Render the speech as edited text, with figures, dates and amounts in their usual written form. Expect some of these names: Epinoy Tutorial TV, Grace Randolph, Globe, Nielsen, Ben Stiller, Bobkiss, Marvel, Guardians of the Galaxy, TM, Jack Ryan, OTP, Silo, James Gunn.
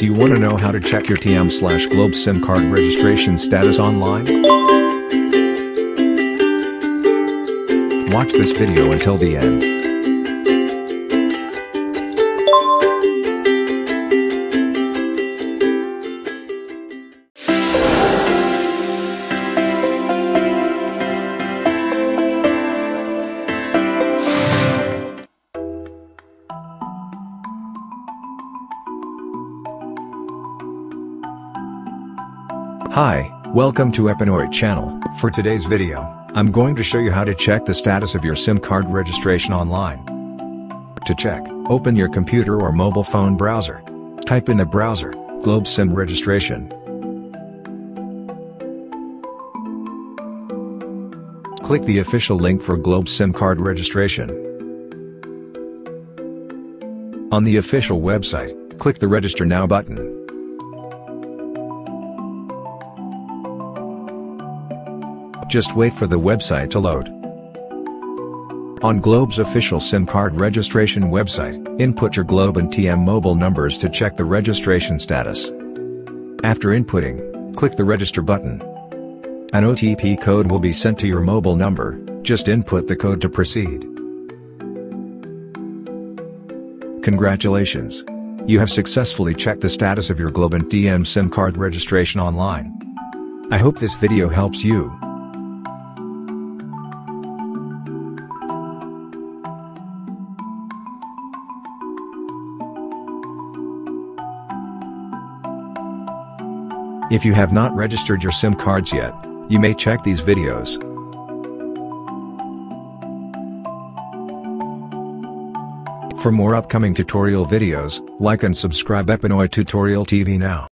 Do you want to know how to check your TM/Globe SIM card registration status online? Watch this video until the end. Hi, welcome to Epinoy channel. For today's video, I'm going to show you how to check the status of your SIM card registration online. To check, open your computer or mobile phone browser. Type in the browser, Globe SIM registration. Click the official link for Globe SIM card registration. On the official website, click the Register Now button. Just wait for the website to load. On Globe's official SIM card registration website, input your Globe and TM mobile numbers to check the registration status. After inputting, click the register button. An OTP code will be sent to your mobile number, just input the code to proceed. Congratulations! You have successfully checked the status of your Globe and TM SIM card registration online. I hope this video helps you. If you have not registered your SIM cards yet, you may check these videos. For more upcoming tutorial videos, like and subscribe Epinoy Tutorial TV now.